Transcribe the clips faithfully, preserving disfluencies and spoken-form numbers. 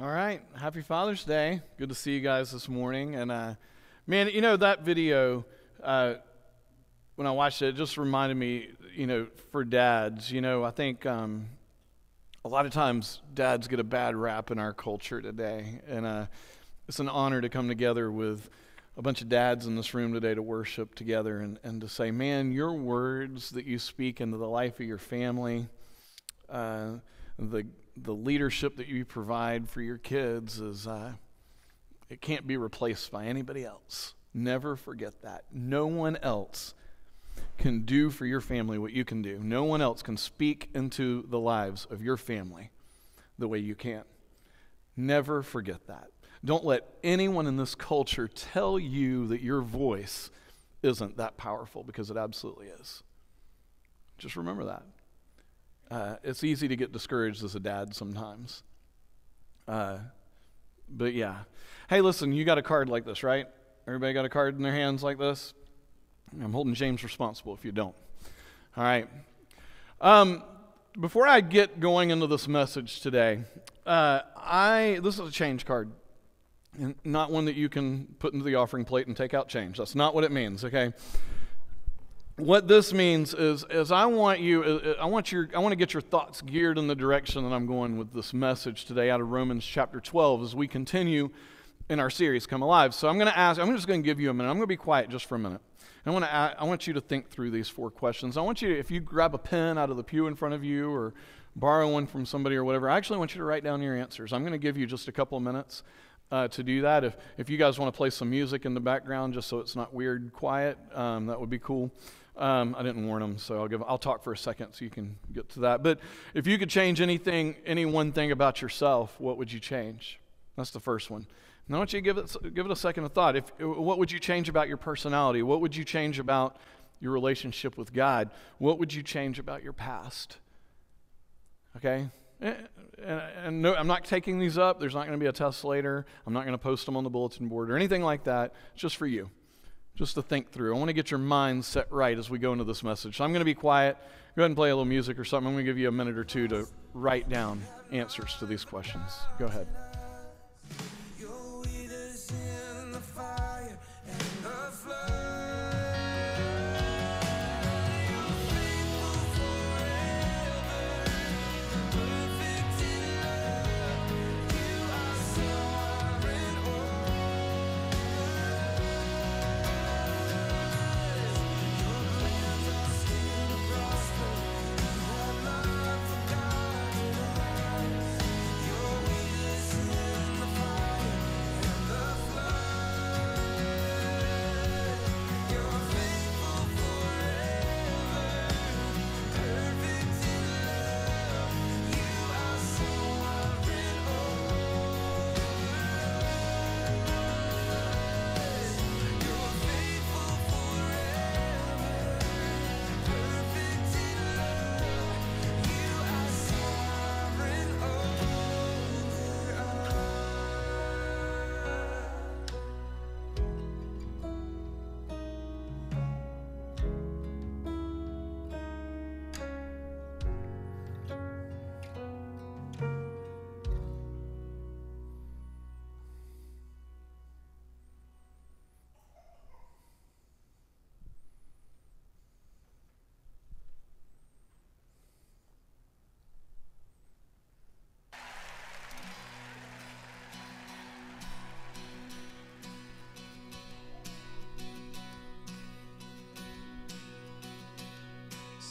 All right, happy Father's Day. Good to see you guys this morning. And uh, man, you know, that video, uh, when I watched it, it just reminded me, you know, for dads, you know, I think um, a lot of times dads get a bad rap in our culture today. And uh, it's an honor to come together with a bunch of dads in this room today to worship together and, and to say, man, your words that you speak into the life of your family, uh, the the leadership that you provide for your kids is, uh, it can't be replaced by anybody else. Never forget that. No one else can do for your family what you can do. No one else can speak into the lives of your family the way you can. Never forget that. Don't let anyone in this culture tell you that your voice isn't that powerful, because it absolutely is. Just remember that. Uh, it's easy to get discouraged as a dad sometimes. Uh, but yeah. Hey, listen, you got a card like this, right? Everybody got a card in their hands like this? I'm holding James responsible if you don't. All right. Um, before I get going into this message today, uh, I this is a change card. And not one that you can put into the offering plate and take out change. That's not what it means, okay? What this means is, is I want you, I want your, I want to get your thoughts geared in the direction that I'm going with this message today out of Romans chapter twelve as we continue in our series, Come Alive. So I'm going to ask, I'm just going to give you a minute. I'm going to be quiet just for a minute. I want to, I want you to think through these four questions. I want you to, if you grab a pen out of the pew in front of you or borrow one from somebody or whatever, I actually want you to write down your answers. I'm going to give you just a couple of minutes Uh, to do that. If if you guys want to play some music in the background, just so it's not weird quiet, um, that would be cool. Um, I didn't warn them, so I'll give I'll talk for a second so you can get to that. But if you could change anything, any one thing about yourself, what would you change? That's the first one. And I want you to give it give it a second of thought. If what would you change about your personality? What would you change about your relationship with God? What would you change about your past? Okay. And, and no, I'm not taking these up. There's not going to be a test later. I'm not going to post them on the bulletin board or anything like that. It's just for you, just to think through. I want to get your mind set right as we go into this message. So I'm going to be quiet. Go ahead and play a little music or something. I'm going to give you a minute or two to write down answers to these questions. Go ahead.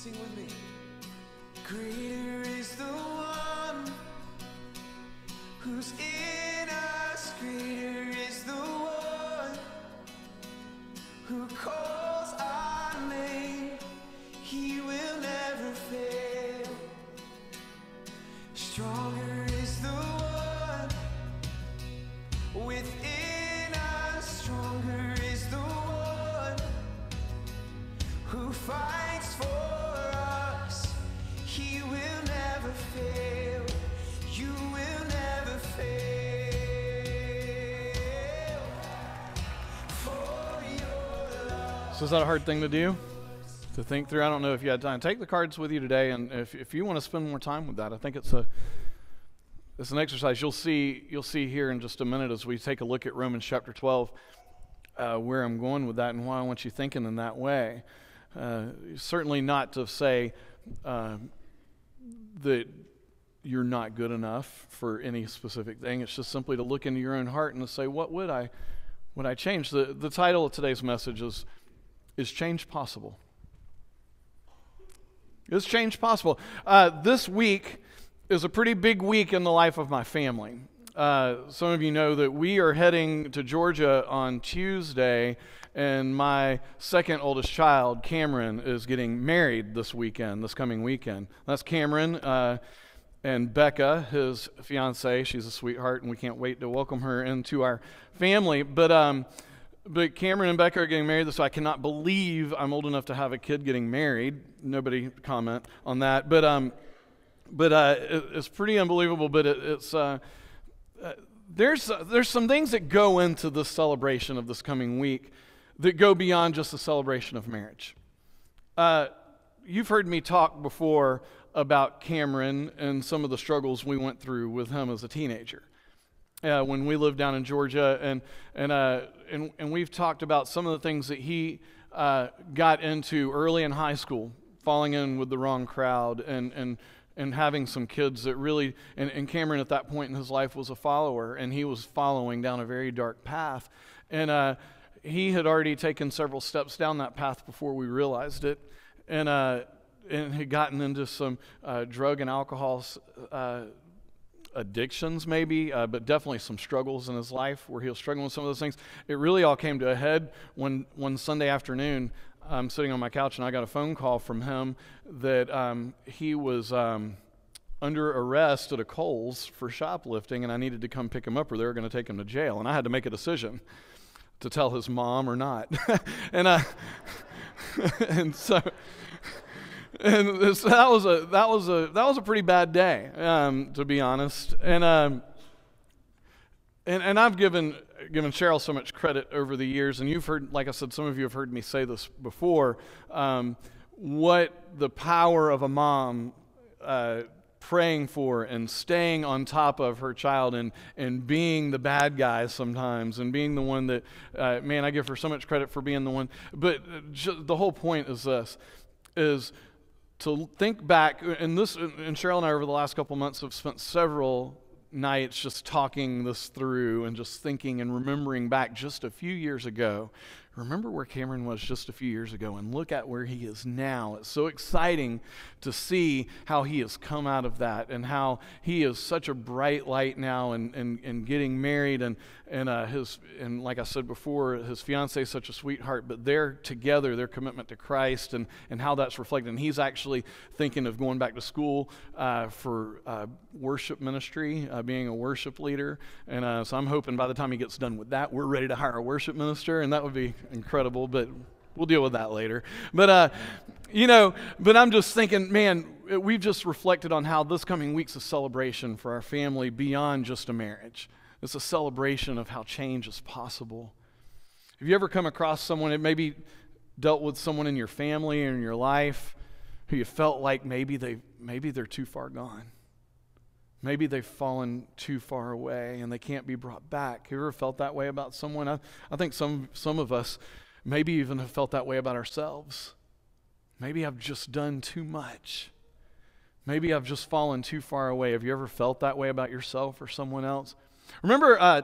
Sing with me. Greater is the one who's in us. Greater is the one who calls our name. He will never fail. Stronger is the one within us. Stronger is the one who fights for us. So is that a hard thing to do, to think through? I don't know if you had time. Take the cards with you today, and if, if you want to spend more time with that, I think it's a It's an exercise you'll see you'll see here in just a minute as we take a look at Romans chapter twelve, uh, where I'm going with that and why I want you thinking in that way. Uh, certainly not to say uh, that you're not good enough for any specific thing. It's just simply to look into your own heart and to say, what would I would I change? The the title of today's message is Is Change Possible? Is change possible? Uh, this week is a pretty big week in the life of my family. Uh, some of you know that we are heading to Georgia on Tuesday, and my second oldest child, Cameron, is getting married this weekend, this coming weekend. That's Cameron uh, and Becca, his fiancée. She's a sweetheart, and we can't wait to welcome her into our family. But um, But Cameron and Becca are getting married, so I cannot believe I'm old enough to have a kid getting married. Nobody comment on that. But um, but uh, it, it's pretty unbelievable. But it, it's uh, uh, there's uh, there's some things that go into this celebration of this coming week that go beyond just the celebration of marriage. Uh, you've heard me talk before about Cameron and some of the struggles we went through with him as a teenager. Uh, when we lived down in Georgia, and and uh, and and we've talked about some of the things that he uh, got into early in high school, falling in with the wrong crowd, and and and having some kids that really, and, and Cameron at that point in his life was a follower, and he was following down a very dark path, and uh, he had already taken several steps down that path before we realized it, and uh, and had gotten into some uh, drug and alcohol Uh, addictions maybe, uh, but definitely some struggles in his life where he was struggling with some of those things. It really all came to a head when one Sunday afternoon I'm sitting on my couch and I got a phone call from him that um, he was um, under arrest at a Kohl's for shoplifting, and I needed to come pick him up or they were going to take him to jail, and I had to make a decision to tell his mom or not. and I and so And this, that was a that was a that was a pretty bad day, um, to be honest. And um, and and I've given given Cheryl so much credit over the years, and you've heard, like I said, some of you have heard me say this before, um, what the power of a mom uh, praying for and staying on top of her child, and and being the bad guy sometimes, and being the one that uh, man, I give her so much credit for being the one. But j the whole point is this: is to think back, and this, and Cheryl and I over the last couple months have spent several nights just talking this through and just thinking and remembering back just a few years ago. Remember where Cameron was just a few years ago and look at where he is now. It's so exciting to see how he has come out of that and how he is such a bright light now, and, and, and getting married, and, and, uh, his, and like I said before, his fiancée is such a sweetheart, but they're together, their commitment to Christ, and, and how that's reflected. And he's actually thinking of going back to school uh, for uh, worship ministry, uh, being a worship leader. And uh, so I'm hoping by the time he gets done with that, we're ready to hire a worship minister, and that would be incredible, but we'll deal with that later. But, uh, you know, but I'm just thinking, man, we've just reflected on how this coming week's a celebration for our family beyond just a marriage. It's a celebration of how change is possible. Have you ever come across someone, that maybe dealt with someone in your family or in your life who you felt like maybe, they, maybe they're too far gone? Maybe they've fallen too far away and they can't be brought back. Have you ever felt that way about someone? I, I think some, some of us maybe even have felt that way about ourselves. Maybe I've just done too much. Maybe I've just fallen too far away. Have you ever felt that way about yourself or someone else? Remember, uh,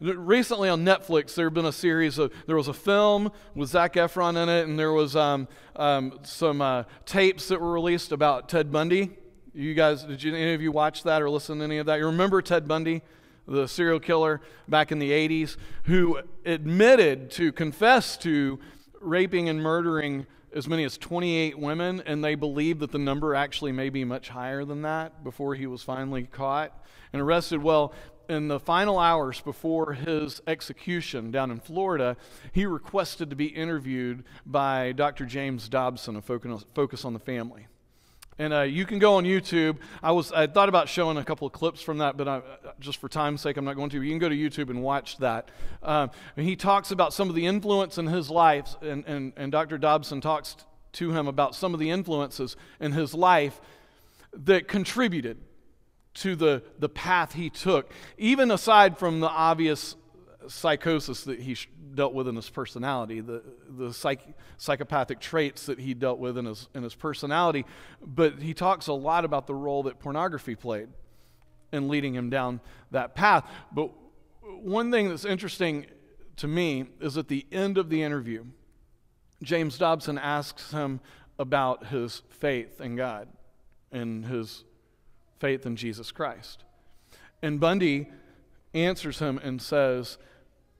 recently on Netflix, there have been a series of, there was a film with Zac Efron in it, and there was um, um, some uh, tapes that were released about Ted Bundy. You guys, did you, any of you watch that or listen to any of that? You remember Ted Bundy, the serial killer back in the eighties, who admitted to, confessed to raping and murdering as many as twenty-eight women, and they believed that the number actually may be much higher than that before he was finally caught and arrested. Well, in the final hours before his execution down in Florida, he requested to be interviewed by Doctor James Dobson of Focus on the Family. And uh, you can go on YouTube. I was I thought about showing a couple of clips from that, but I, just for time's sake, I'm not going to. You can go to YouTube and watch that. Um, and he talks about some of the influence in his life, and, and, and Doctor Dobson talks to him about some of the influences in his life that contributed to the, the path he took, even aside from the obvious psychosis that he dealt with in his personality, the, the psych, psychopathic traits that he dealt with in his, in his personality. But he talks a lot about the role that pornography played in leading him down that path. But one thing that's interesting to me is at the end of the interview, James Dobson asks him about his faith in God and his faith in Jesus Christ. And Bundy answers him and says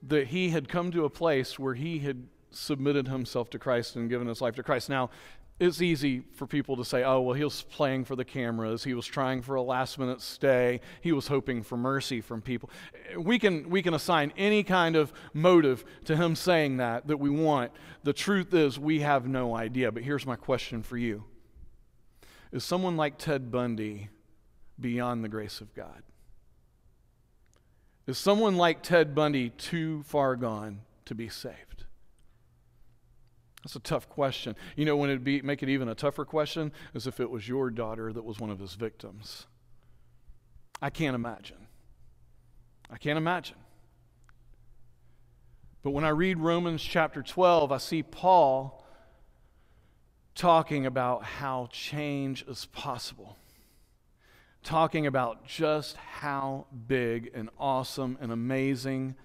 that he had come to a place where he had submitted himself to Christ and given his life to Christ. Now, it's easy for people to say, oh, well, he was playing for the cameras. He was trying for a last-minute stay. He was hoping for mercy from people. We can, we can assign any kind of motive to him saying that that we want. The truth is we have no idea. But here's my question for you. Is someone like Ted Bundy beyond the grace of God? Is someone like Ted Bundy too far gone to be saved? That's a tough question. You know, when it'd be, make it even a tougher question is if it was your daughter that was one of his victims. I can't imagine. I can't imagine. But when I read Romans chapter twelve, I see Paul talking about how change is possible. Talking about just how big and awesome and amazing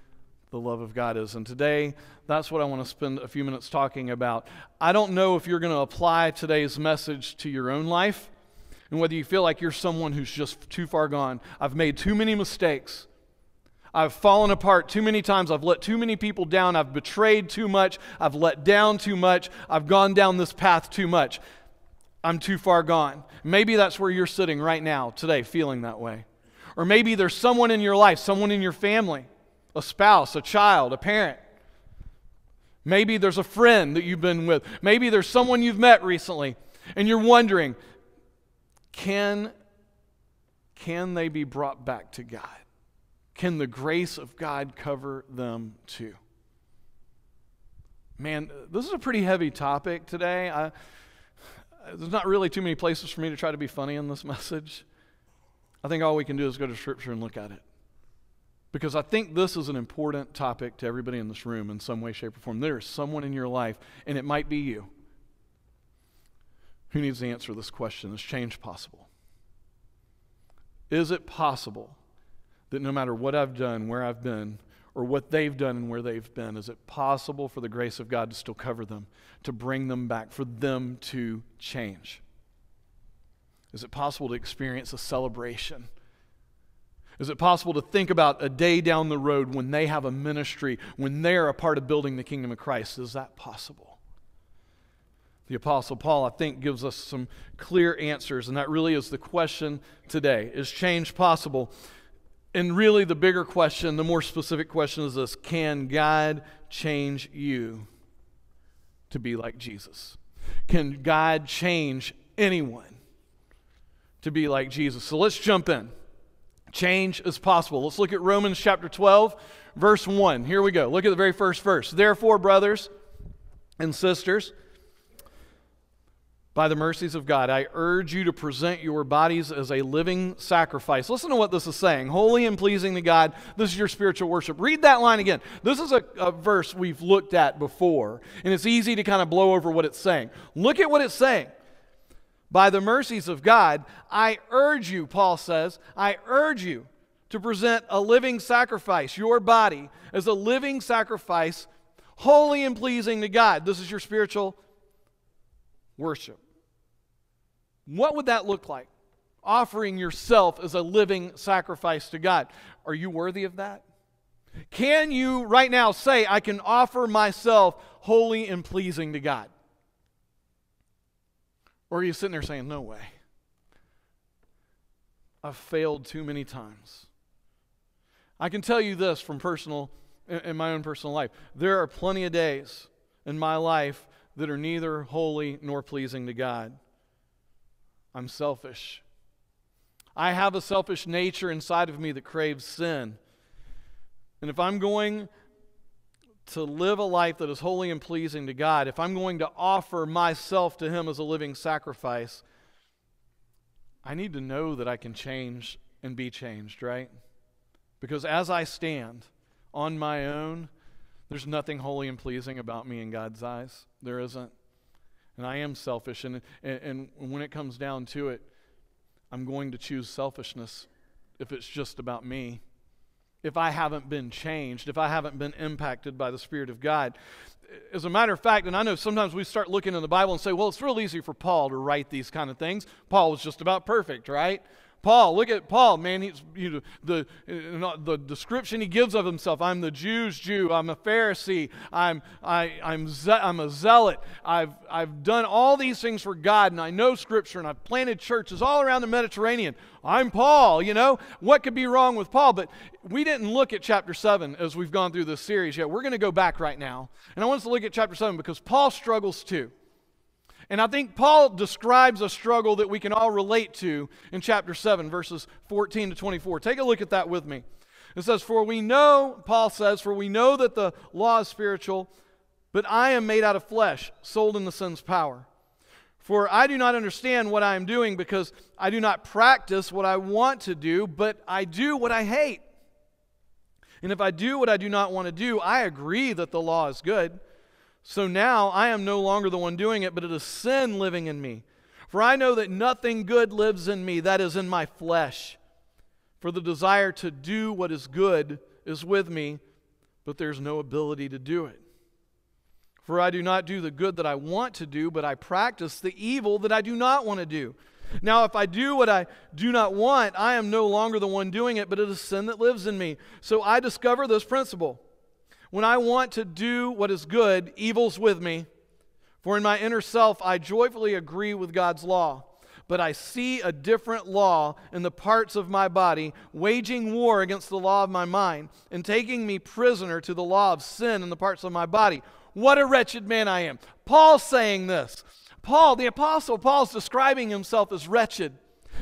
the love of God is. And today, that's what I want to spend a few minutes talking about. I don't know if you're going to apply today's message to your own life and whether you feel like you're someone who's just too far gone. I've made too many mistakes. I've fallen apart too many times. I've let too many people down. I've betrayed too much. I've let down too much. I've gone down this path too much. I'm too far gone. Maybe that's where you're sitting right now, today, feeling that way. Or maybe there's someone in your life, someone in your family, a spouse, a child, a parent. Maybe there's a friend that you've been with. Maybe there's someone you've met recently, and you're wondering, can, can they be brought back to God? Can the grace of God cover them too? Man, this is a pretty heavy topic today. I... There's not really too many places for me to try to be funny in this message. I think all we can do is go to Scripture and look at it. Because I think this is an important topic to everybody in this room in some way, shape, or form. There is someone in your life, and it might be you, who needs to answer this question. Is change possible? Is it possible that no matter what I've done, where I've been, or what they've done and where they've been, is it possible for the grace of God to still cover them, to bring them back, for them to change? Is it possible to experience a celebration? Is it possible to think about a day down the road when they have a ministry, when they're a part of building the kingdom of Christ? Is that possible? The Apostle Paul, I think, gives us some clear answers, and that really is the question today. Is change possible? And really the bigger question, the more specific question is this: can God change you to be like Jesus? Can God change anyone to be like Jesus? So let's jump in. Change is possible. Let's look at Romans chapter twelve, verse one. Here we go. Look at the very first verse. Therefore, brothers and sisters, by the mercies of God, I urge you to present your bodies as a living sacrifice. Listen to what this is saying. Holy and pleasing to God, this is your spiritual worship. Read that line again. This is a, a verse we've looked at before, and it's easy to kind of blow over what it's saying. Look at what it's saying. By the mercies of God, I urge you, Paul says, I urge you to present a living sacrifice, your body, as a living sacrifice, holy and pleasing to God. This is your spiritual worship. What would that look like? Offering yourself as a living sacrifice to God. Are you worthy of that? Can you right now say, I can offer myself holy and pleasing to God? Or are you sitting there saying, no way. I've failed too many times. I can tell you this from personal, in my own personal life. There are plenty of days in my life that are neither holy nor pleasing to God. I'm selfish. I have a selfish nature inside of me that craves sin. And if I'm going to live a life that is holy and pleasing to God, if I'm going to offer myself to Him as a living sacrifice, I need to know that I can change and be changed, right? Because as I stand on my own, there's nothing holy and pleasing about me in God's eyes. There isn't. And I am selfish. And, and, and when it comes down to it, I'm going to choose selfishness if it's just about me. If I haven't been changed, if I haven't been impacted by the Spirit of God. As a matter of fact, and I know sometimes we start looking in the Bible and say, well, it's real easy for Paul to write these kind of things. Paul was just about perfect, right? Paul, look at Paul, man, he's, you know, the, the description he gives of himself. I'm the Jew's Jew. I'm a Pharisee. I'm, I, I'm, ze- I'm a zealot. I've, I've done all these things for God, and I know Scripture, and I've planted churches all around the Mediterranean. I'm Paul, you know. What could be wrong with Paul? But we didn't look at chapter seven as we've gone through this series yet. We're going to go back right now, and I want us to look at chapter seven because Paul struggles too. And I think Paul describes a struggle that we can all relate to in chapter seven, verses fourteen to twenty-four. Take a look at that with me. It says, For we know, Paul says, for we know that the law is spiritual, but I am made out of flesh, sold in the sin's power. For I do not understand what I am doing, because I do not practice what I want to do, but I do what I hate. And if I do what I do not want to do, I agree that the law is good. So now I am no longer the one doing it, but it is sin living in me. For I know that nothing good lives in me, that is in my flesh. For the desire to do what is good is with me, but there's no ability to do it. For I do not do the good that I want to do, but I practice the evil that I do not want to do. Now if I do what I do not want, I am no longer the one doing it, but it is sin that lives in me. So I discover this principle. When I want to do what is good, evil's with me. For in my inner self, I joyfully agree with God's law. But I see a different law in the parts of my body, waging war against the law of my mind, and taking me prisoner to the law of sin in the parts of my body. What a wretched man I am. Paul's saying this. Paul, the apostle Paul's describing himself as wretched.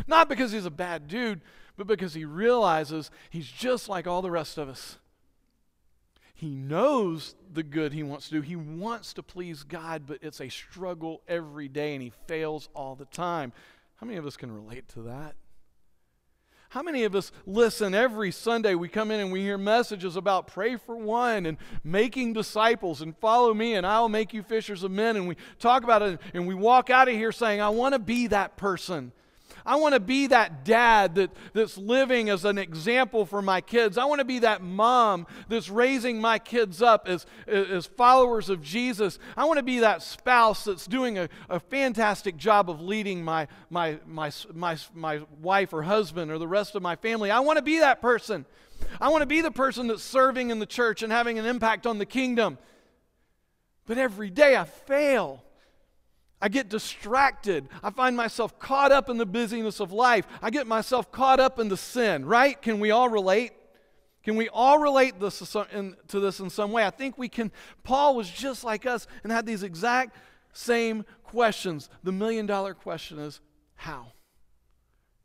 Not because he's a bad dude, but because he realizes he's just like all the rest of us. He knows the good he wants to do. He wants to please God, but it's a struggle every day, and he fails all the time. How many of us can relate to that? How many of us listen every Sunday? We come in and we hear messages about pray for one and making disciples and follow me and I'll make you fishers of men. And we talk about it and we walk out of here saying, I want to be that person. I want to be that dad that, that's living as an example for my kids. I want to be that mom that's raising my kids up as, as followers of Jesus. I want to be that spouse that's doing a, a fantastic job of leading my, my, my, my, my wife or husband or the rest of my family. I want to be that person. I want to be the person that's serving in the church and having an impact on the kingdom. But every day I fail. I get distracted. I find myself caught up in the busyness of life. I get myself caught up in the sin, right? Can we all relate? Can we all relate this to this in some way? I think we can. Paul was just like us and had these exact same questions. The million dollar question is, how?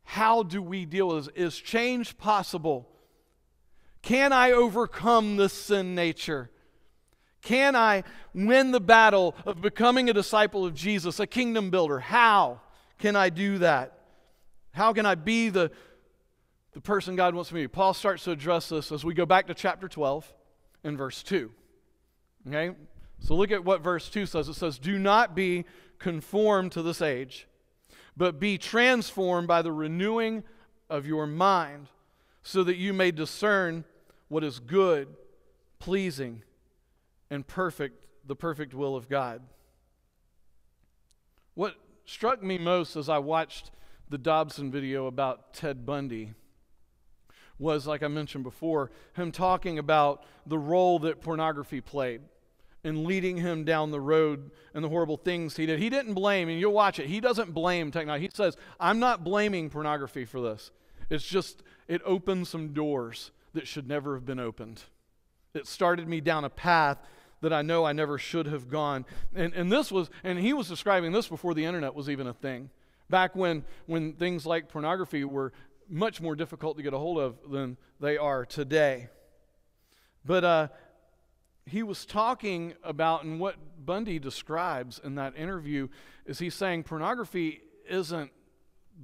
How do we deal with this? Is change possible? Can I overcome this sin nature? Can I win the battle of becoming a disciple of Jesus, a kingdom builder? How can I do that? How can I be the, the person God wants me to be? Paul starts to address this as we go back to chapter twelve and verse two. Okay? So look at what verse two says. It says, Do not be conformed to this age, but be transformed by the renewing of your mind, so that you may discern what is good, pleasing, and perfect, the perfect will of God. What struck me most as I watched the Dobson video about Ted Bundy was, like I mentioned before, him talking about the role that pornography played in leading him down the road and the horrible things he did. He didn't blame, and you'll watch it, he doesn't blame technology. He says, I'm not blaming pornography for this. It's just, it opened some doors that should never have been opened. It started me down a path that I know I never should have gone. And, and this was, and he was describing this before the internet was even a thing. Back when, when things like pornography were much more difficult to get a hold of than they are today. But uh, he was talking about, and what Bundy describes in that interview is he's saying pornography isn't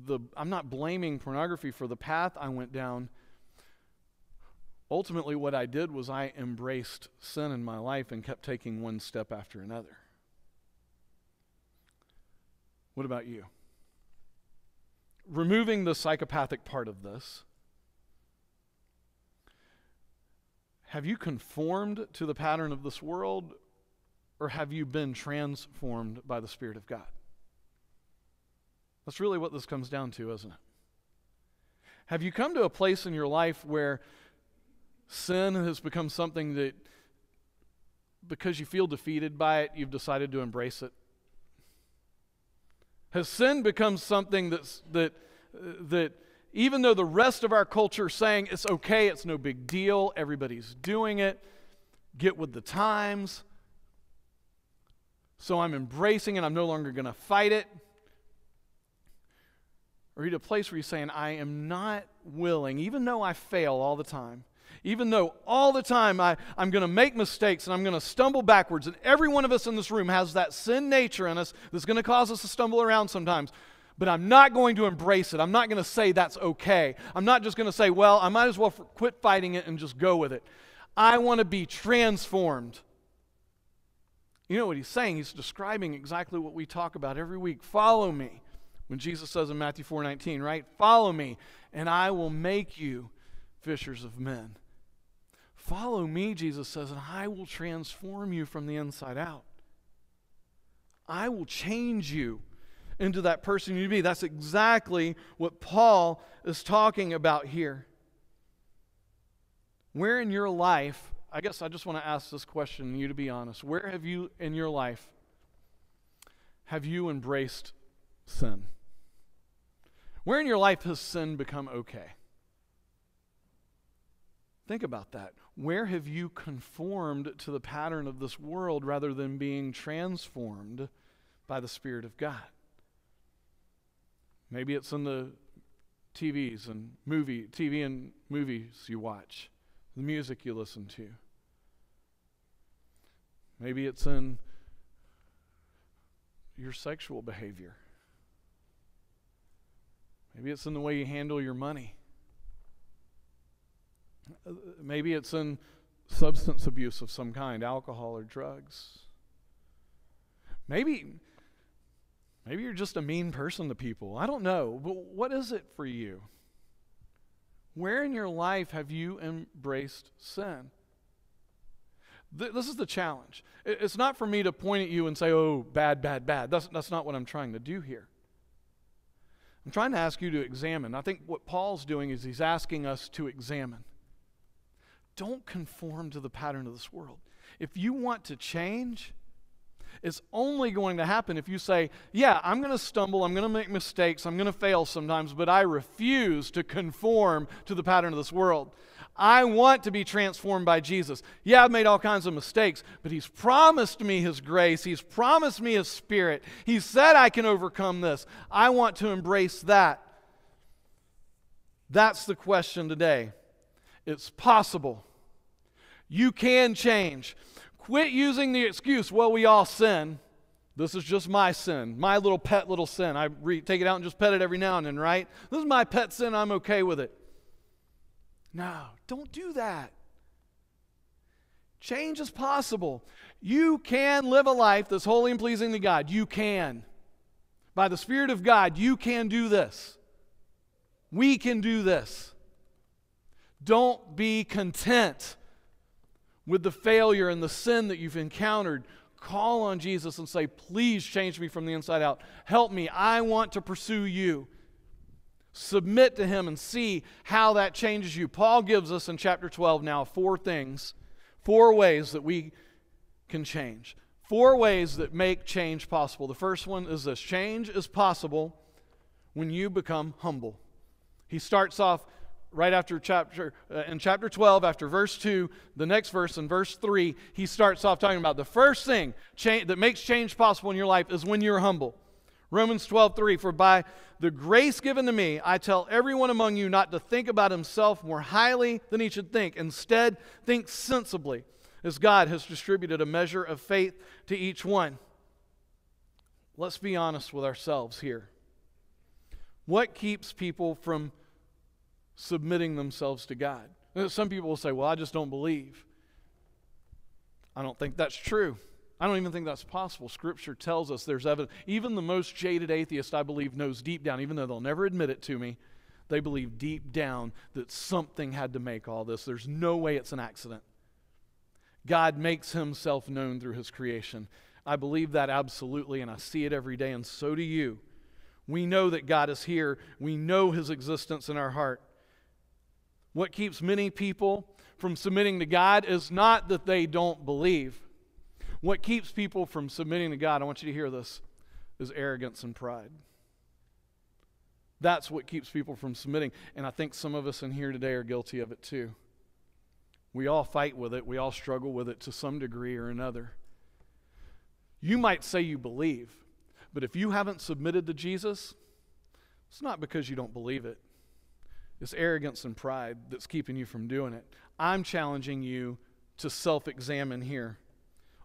the I'm not blaming pornography for the path I went down. Ultimately, what I did was I embraced sin in my life and kept taking one step after another. What about you? Removing the psychopathic part of this, have you conformed to the pattern of this world, or have you been transformed by the Spirit of God? That's really what this comes down to, isn't it? Have you come to a place in your life where sin has become something that, because you feel defeated by it, you've decided to embrace it? Has sin become something that's, that, that even though the rest of our culture is saying it's okay, it's no big deal, everybody's doing it, get with the times, so I'm embracing it, I'm no longer going to fight it? Or are you at a place where you're saying, I am not willing, even though I fail all the time, even though all the time I, I'm going to make mistakes and I'm going to stumble backwards, and every one of us in this room has that sin nature in us that's going to cause us to stumble around sometimes, but I'm not going to embrace it. I'm not going to say that's okay. I'm not just going to say, well, I might as well quit fighting it and just go with it. I want to be transformed. You know what he's saying? He's describing exactly what we talk about every week. Follow me. When Jesus says in Matthew four nineteen, right? Follow me and I will make you fishers of men. Follow me, Jesus says, and I will transform you from the inside out. I will change you into that person you need to be. That's exactly what Paul is talking about here. Where in your life, I guess I just want to ask this question, you to be honest. Where have you in your life, have you embraced sin? Where in your life has sin become okay? Think about that. Where have you conformed to the pattern of this world rather than being transformed by the Spirit of God? Maybe it's in the T Vs and movie, T V and movies you watch, the music you listen to. Maybe it's in your sexual behavior. Maybe it's in the way you handle your money. Maybe it's in substance abuse of some kind, alcohol or drugs. Maybe, maybe you're just a mean person to people. I don't know, but what is it for you? Where in your life have you embraced sin? Th- this is the challenge. It's not for me to point at you and say, oh, bad, bad, bad. That's, that's not what I'm trying to do here. I'm trying to ask you to examine. I think what Paul's doing is he's asking us to examine. Don't conform to the pattern of this world. If you want to change, it's only going to happen if you say, yeah, I'm going to stumble, I'm going to make mistakes, I'm going to fail sometimes, but I refuse to conform to the pattern of this world. I want to be transformed by Jesus. Yeah, I've made all kinds of mistakes, but He's promised me His grace. He's promised me His Spirit. He said I can overcome this. I want to embrace that. That's the question today. It's possible. You can change. Quit using the excuse, well, we all sin. This is just my sin, my little pet little sin. I re- take it out and just pet it every now and then, right? This is my pet sin, I'm okay with it. No, don't do that. Change is possible. You can live a life that's holy and pleasing to God. You can. By the Spirit of God, you can do this. We can do this. Don't be content with the failure and the sin that you've encountered. Call on Jesus and say, please change me from the inside out. Help me. I want to pursue you. Submit to Him and see how that changes you. Paul gives us in chapter twelve now four things, four ways that we can change, four ways that make change possible. The first one is this: change is possible when you become humble. He starts off right after chapter, uh, in chapter twelve, after verse two, the next verse, in verse three, he starts off talking about the first thing cha- that makes change possible in your life is when you're humble. Romans twelve three, for by the grace given to me, I tell everyone among you not to think about himself more highly than he should think. Instead, think sensibly, as God has distributed a measure of faith to each one. Let's be honest with ourselves here. What keeps people from submitting themselves to God? Some people will say, well, I just don't believe. I don't think that's true. I don't even think that's possible. Scripture tells us there's evidence. Even the most jaded atheist, I believe, knows deep down, even though they'll never admit it to me, they believe deep down that something had to make all this. There's no way it's an accident. God makes himself known through his creation. I believe that absolutely, and I see it every day, and so do you. We know that God is here. We know his existence in our heart. What keeps many people from submitting to God is not that they don't believe. What keeps people from submitting to God, I want you to hear this, is arrogance and pride. That's what keeps people from submitting. And I think some of us in here today are guilty of it too. We all fight with it. We all struggle with it to some degree or another. You might say you believe, but if you haven't submitted to Jesus, it's not because you don't believe it. It's arrogance and pride that's keeping you from doing it. I'm challenging you to self-examine here.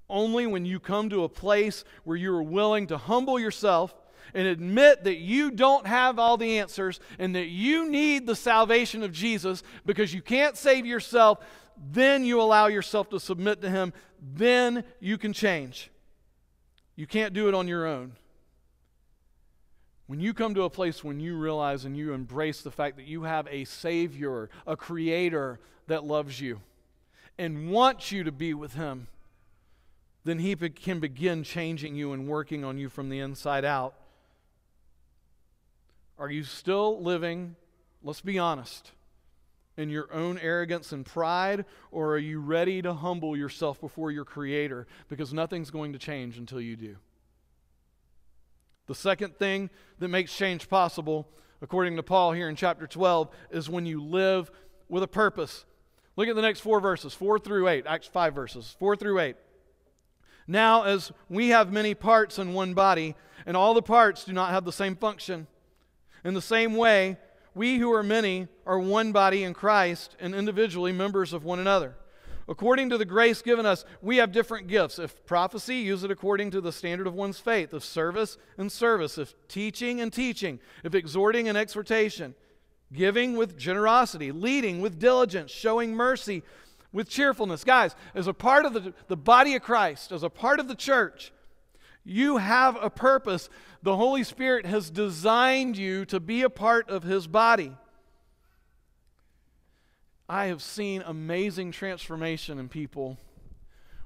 Only when you come to a place where you're willing to humble yourself and admit that you don't have all the answers and that you need the salvation of Jesus because you can't save yourself, then you allow yourself to submit to him. Then you can change. You can't do it on your own. When you come to a place when you realize and you embrace the fact that you have a Savior, a Creator that loves you and wants you to be with him, then he can begin changing you and working on you from the inside out. Are you still living, let's be honest, in your own arrogance and pride, or are you ready to humble yourself before your Creator? Because nothing's going to change until you do. The second thing that makes change possible, according to Paul here in chapter twelve, is when you live with a purpose. Look at the next four verses, four through eight, actually five verses, four through eight. Now, as we have many parts in one body, and all the parts do not have the same function, in the same way, we who are many are one body in Christ and individually members of one another. According to the grace given us, we have different gifts. If prophecy, use it according to the standard of one's faith. If service and service. If teaching and teaching. If exhorting and exhortation. Giving with generosity. Leading with diligence. Showing mercy with cheerfulness. Guys, as a part of the, the body of Christ, as a part of the church, you have a purpose. The Holy Spirit has designed you to be a part of his body. I have seen amazing transformation in people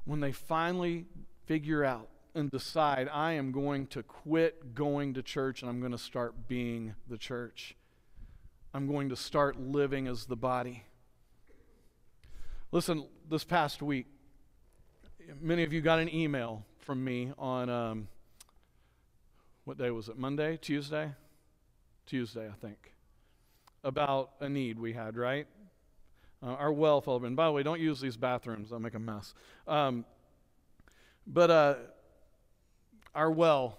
when they finally figure out and decide, I am going to quit going to church and I'm going to start being the church. I'm going to start living as the body. Listen, this past week, many of you got an email from me on, um, what day was it, Monday, Tuesday? Tuesday, I think, about a need we had, right? Uh, our well fellow, and by the way, don't use these bathrooms. They'll make a mess. Um, but uh, our well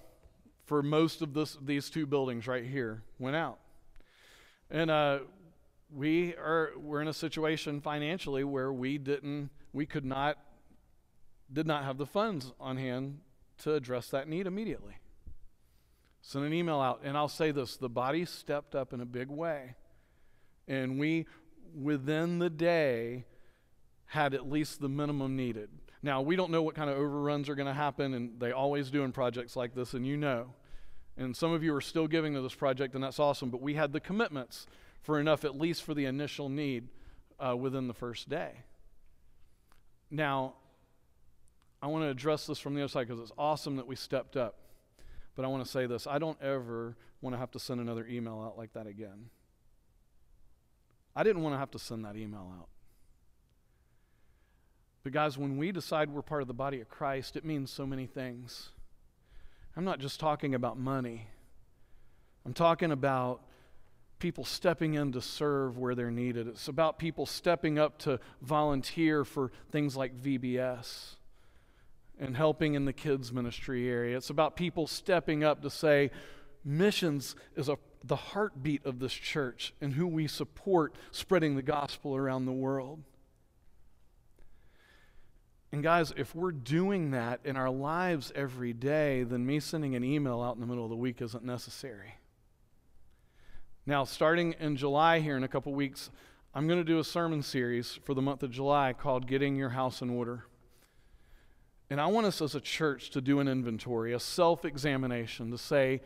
for most of this, these two buildings right here went out. And uh, we are, we're in a situation financially where we didn't, we could not, did not have the funds on hand to address that need immediately. Sent an email out, and I'll say this, the body stepped up in a big way. And we within the day had at least the minimum needed. Now, we don't know what kind of overruns are going to happen, and they always do in projects like this, and you know. And some of you are still giving to this project, and that's awesome, but we had the commitments for enough at least for the initial need uh, within the first day. Now, I want to address this from the other side because it's awesome that we stepped up, but I want to say this. I don't ever want to have to send another email out like that again. I didn't want to have to send that email out. But guys, when we decide we're part of the body of Christ, it means so many things. I'm not just talking about money. I'm talking about people stepping in to serve where they're needed. It's about people stepping up to volunteer for things like V B S and helping in the kids ministry area. It's about people stepping up to say, missions is a the heartbeat of this church and who we support spreading the gospel around the world. And guys, if we're doing that in our lives every day, then me sending an email out in the middle of the week isn't necessary. Now, starting in July here in a couple weeks, I'm going to do a sermon series for the month of July called Getting Your House in Order. And I want us as a church to do an inventory, a self-examination, to say,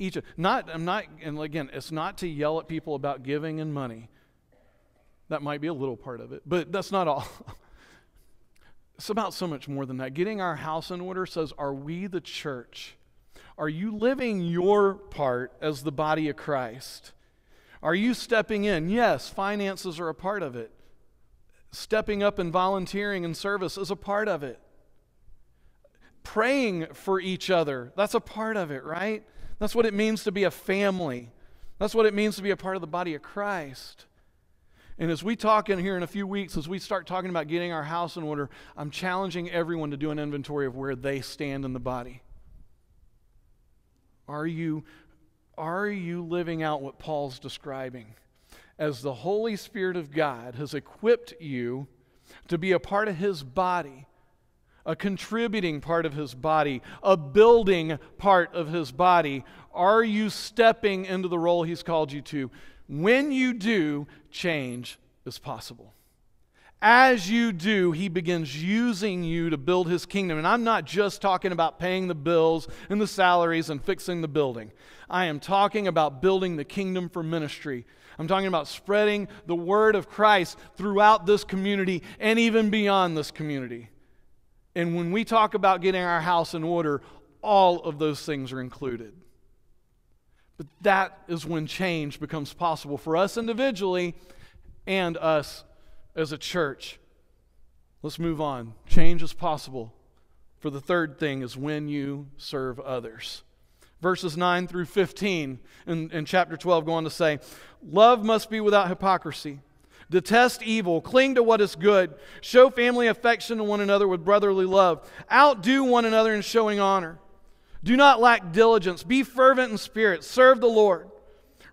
each of, not, I'm not, and again, it's not to yell at people about giving and money. That might be a little part of it, but that's not all. It's about so much more than that. Getting our house in order says, are we the church? Are you living your part as the body of Christ? Are you stepping in? Yes, finances are a part of it. Stepping up and volunteering and service is a part of it. Praying for each other, that's a part of it, right? That's what it means to be a family. That's what it means to be a part of the body of Christ. And as we talk in here in a few weeks, as we start talking about getting our house in order, I'm challenging everyone to do an inventory of where they stand in the body. Are you, are you living out what Paul's describing? As the Holy Spirit of God has equipped you to be a part of His body, a contributing part of His body, a building part of His body, are you stepping into the role He's called you to? When you do, change is possible. As you do, He begins using you to build His kingdom. And I'm not just talking about paying the bills and the salaries and fixing the building. I am talking about building the kingdom for ministry. I'm talking about spreading the word of Christ throughout this community and even beyond this community. And when we talk about getting our house in order, all of those things are included. But that is when change becomes possible for us individually and us as a church. Let's move on. Change is possible. For the third thing is when you serve others. Verses nine through fifteen in, in chapter twelve go on to say, love must be without hypocrisy. Detest evil, cling to what is good, show family affection to one another with brotherly love, outdo one another in showing honor. Do not lack diligence. Be fervent in spirit. Serve the Lord.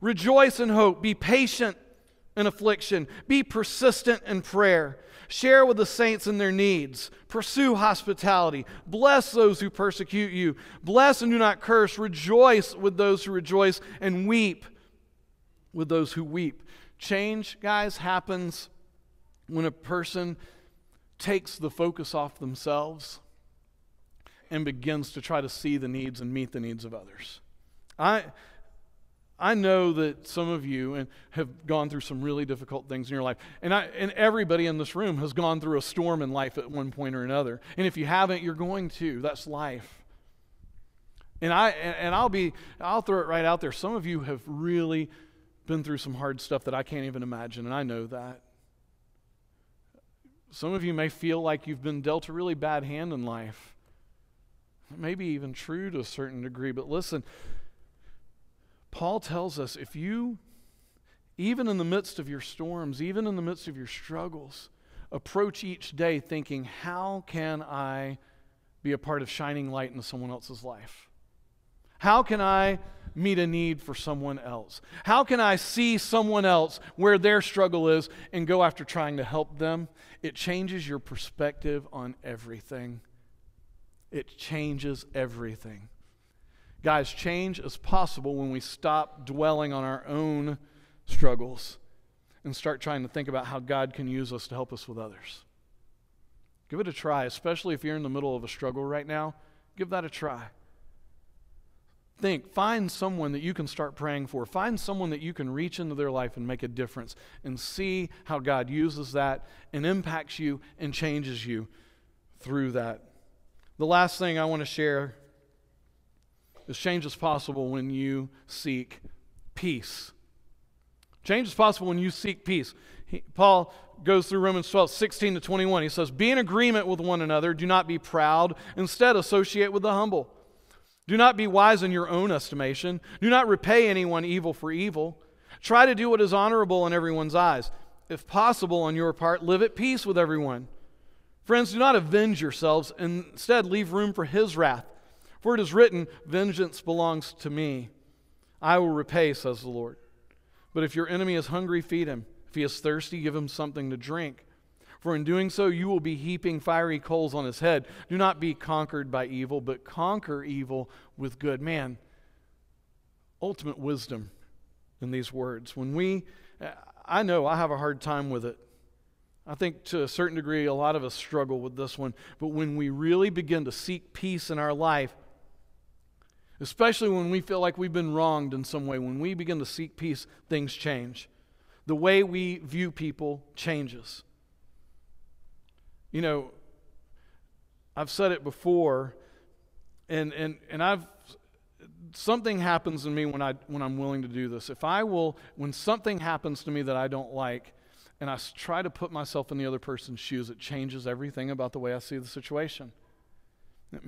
Rejoice in hope. Be patient in affliction. Be persistent in prayer. Share with the saints in their needs. Pursue hospitality. Bless those who persecute you. Bless and do not curse. Rejoice with those who rejoice and weep with those who weep. Change, guys, happens when a person takes the focus off themselves and begins to try to see the needs and meet the needs of others. I I know that some of you have gone through some really difficult things in your life. And I and everybody in this room has gone through a storm in life at one point or another. And if you haven't, you're going to. That's life. And I and I'll be I'll throw it right out there. Some of you have really been through some hard stuff that I can't even imagine, and I know that. Some of you may feel like you've been dealt a really bad hand in life. Maybe even true to a certain degree, but listen, Paul tells us if you, even in the midst of your storms, even in the midst of your struggles, approach each day thinking, how can I be a part of shining light into someone else's life? How can I meet a need for someone else? How can I see someone else where their struggle is and go after trying to help them? It changes your perspective on everything. It changes everything. Guys, change is possible when we stop dwelling on our own struggles and start trying to think about how God can use us to help us with others. Give it a try, especially if you're in the middle of a struggle right now. Give that a try. Think, find someone that you can start praying for. Find someone that you can reach into their life and make a difference and see how God uses that and impacts you and changes you through that. The last thing I want to share is change is possible when you seek peace. Change is possible when you seek peace. He, Paul goes through Romans twelve, sixteen to twenty-one. He says, be in agreement with one another. Do not be proud. Instead, associate with the humble. Do not be wise in your own estimation. Do not repay anyone evil for evil. Try to do what is honorable in everyone's eyes. If possible, on your part, live at peace with everyone. Friends, do not avenge yourselves, and instead leave room for His wrath. For it is written, vengeance belongs to me. I will repay, says the Lord. But if your enemy is hungry, feed him. If he is thirsty, give him something to drink. For in doing so, you will be heaping fiery coals on his head. Do not be conquered by evil, but conquer evil with good. Man, ultimate wisdom in these words. When we, I know I have a hard time with it. I think to a certain degree a lot of us struggle with this one. But when we really begin to seek peace in our life, especially when we feel like we've been wronged in some way, when we begin to seek peace, things change. The way we view people changes. You know, I've said it before, and and and I've something happens in me when I when I'm willing to do this. If I will, when something happens to me that I don't like, and I try to put myself in the other person's shoes, it changes everything about the way I see the situation.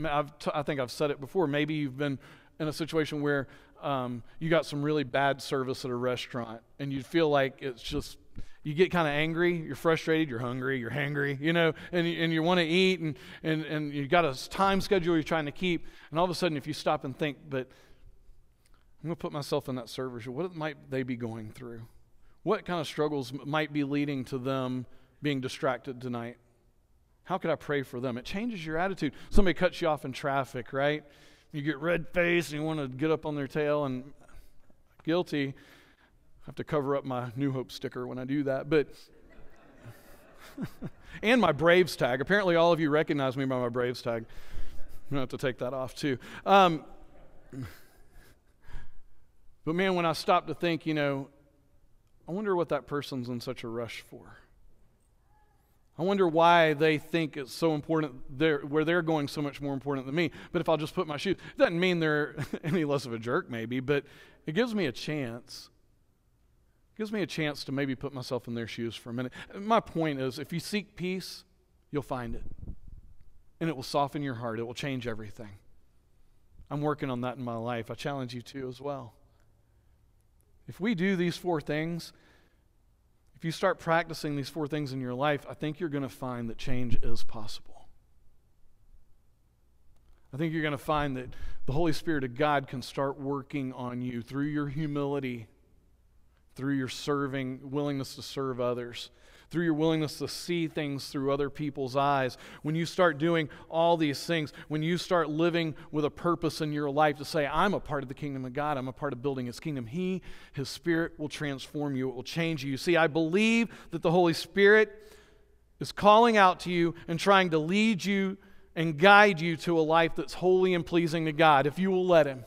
I've t- I think I've said it before. Maybe you've been in a situation where um, you got some really bad service at a restaurant, and you feel like it's just, you get kind of angry, you're frustrated, you're hungry, you're hangry, you know, and you, and you want to eat, and, and, and you've got a time schedule you're trying to keep, and all of a sudden if you stop and think, but I'm going to put myself in that server's shoes, what might they be going through? What kind of struggles might be leading to them being distracted tonight? How could I pray for them? It changes your attitude. Somebody cuts you off in traffic, right? You get red-faced and you want to get up on their tail, and guilty. I have to cover up my New Hope sticker when I do that, but and my Braves tag. Apparently all of you recognize me by my Braves tag. I'm going to have to take that off too. Um, but man, when I stop to think, you know, I wonder what that person's in such a rush for. I wonder why they think it's so important, they're, where they're going so much more important than me. But if I'll just put my shoes, it doesn't mean they're any less of a jerk maybe, but it gives me a chance. It gives me a chance to maybe put myself in their shoes for a minute. My point is, if you seek peace, you'll find it. And it will soften your heart. It will change everything. I'm working on that in my life. I challenge you to as well. If we do these four things, if you start practicing these four things in your life, I think you're going to find that change is possible. I think you're going to find that the Holy Spirit of God can start working on you through your humility, through your serving, willingness to serve others, through your willingness to see things through other people's eyes. When you start doing all these things, when you start living with a purpose in your life to say, I'm a part of the kingdom of God, I'm a part of building His kingdom, He, His Spirit will transform you, it will change you. You see, I believe that the Holy Spirit is calling out to you and trying to lead you and guide you to a life that's holy and pleasing to God, if you will let Him.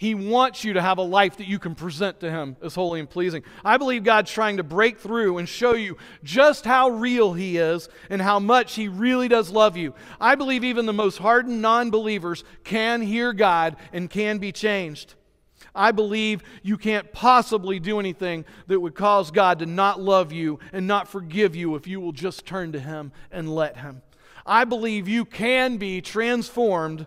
He wants you to have a life that you can present to Him as holy and pleasing. I believe God's trying to break through and show you just how real He is and how much He really does love you. I believe even the most hardened non-believers can hear God and can be changed. I believe you can't possibly do anything that would cause God to not love you and not forgive you if you will just turn to Him and let Him. I believe you can be transformed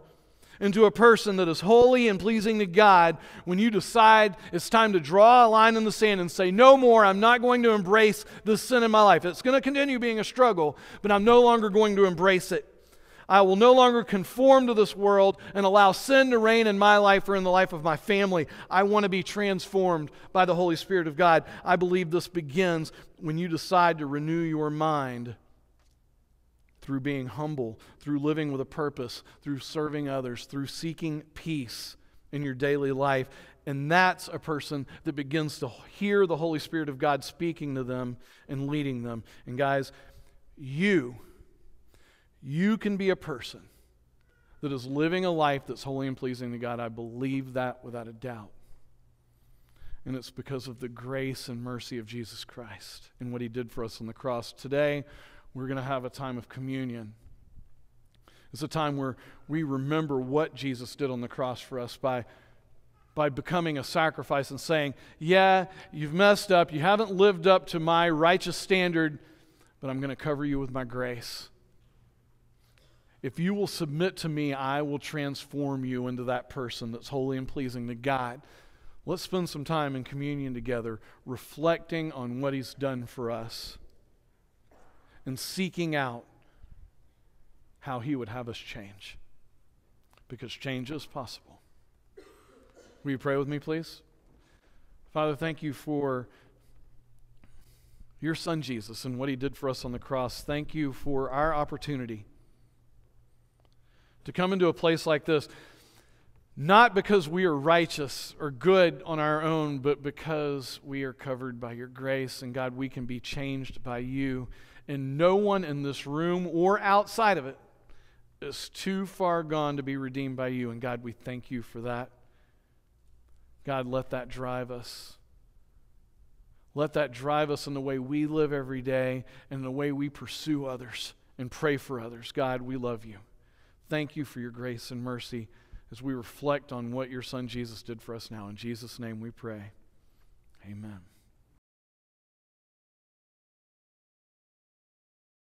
into a person that is holy and pleasing to God when you decide it's time to draw a line in the sand and say, no more, I'm not going to embrace this sin in my life. It's going to continue being a struggle, but I'm no longer going to embrace it. I will no longer conform to this world and allow sin to reign in my life or in the life of my family. I want to be transformed by the Holy Spirit of God. I believe this begins when you decide to renew your mind through being humble, through living with a purpose, through serving others, through seeking peace in your daily life. And that's a person that begins to hear the Holy Spirit of God speaking to them and leading them. And guys, you, you can be a person that is living a life that's holy and pleasing to God. I believe that without a doubt. And it's because of the grace and mercy of Jesus Christ and what He did for us on the cross. Today, we're going to have a time of communion. It's a time where we remember what Jesus did on the cross for us by, by becoming a sacrifice and saying, yeah, you've messed up, you haven't lived up to my righteous standard, but I'm going to cover you with my grace. If you will submit to me, I will transform you into that person that's holy and pleasing to God. Let's spend some time in communion together, reflecting on what He's done for us, and seeking out how He would have us change. Because change is possible. Will you pray with me, please? Father, thank You for Your Son Jesus and what He did for us on the cross. Thank You for our opportunity to come into a place like this. Not because we are righteous or good on our own, but because we are covered by your grace. And God, we can be changed by you. And no one in this room or outside of it is too far gone to be redeemed by you. And God, we thank you for that. God, let that drive us. Let that drive us in the way we live every day and in the way we pursue others and pray for others. God, we love you. Thank you for your grace and mercy as we reflect on what your Son Jesus did for us now. In Jesus' name we pray. Amen.